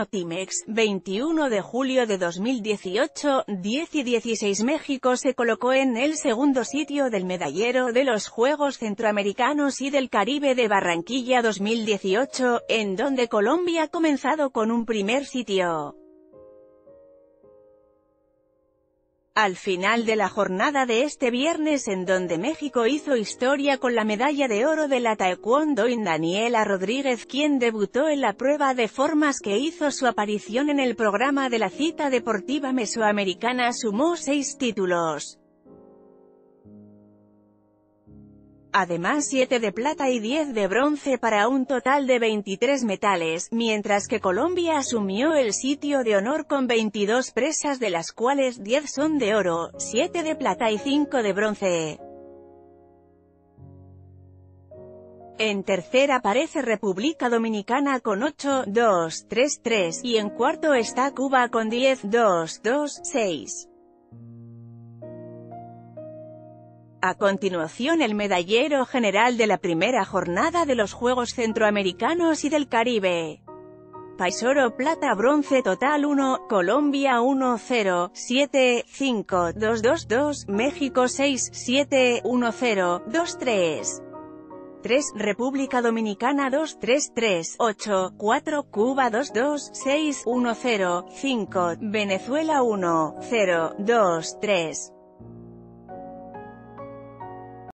Notimex, 21 de julio de 2018, 10 y 16. México se colocó en el segundo sitio del medallero de los Juegos Centroamericanos y del Caribe de Barranquilla 2018, en donde Colombia ha comenzado con un primer sitio. Al final de la jornada de este viernes, en donde México hizo historia con la medalla de oro de la taekwondoín Daniela Rodríguez, quien debutó en la prueba de formas que hizo su aparición en el programa de la cita deportiva mesoamericana, sumó 6 títulos. Además 7 de plata y 10 de bronce, para un total de 23 metales, mientras que Colombia asumió el sitio de honor con 22 presas, de las cuales 10 son de oro, 7 de plata y 5 de bronce. En tercera aparece República Dominicana con 8, 2, 3, 3, y en cuarto está Cuba con 10, 2, 2, 6. A continuación, el medallero general de la primera jornada de los Juegos Centroamericanos y del Caribe. País: oro, plata, bronce. Total: 1, Colombia 1, 0, 7, 5, 2, 2, 2, México 6, 7, 1, 0, 2, 3, 3, República Dominicana 2, 3, 3, 8, 4, Cuba 2, 2, 6, 1, 0, 5, Venezuela 1, 0, 2, 3.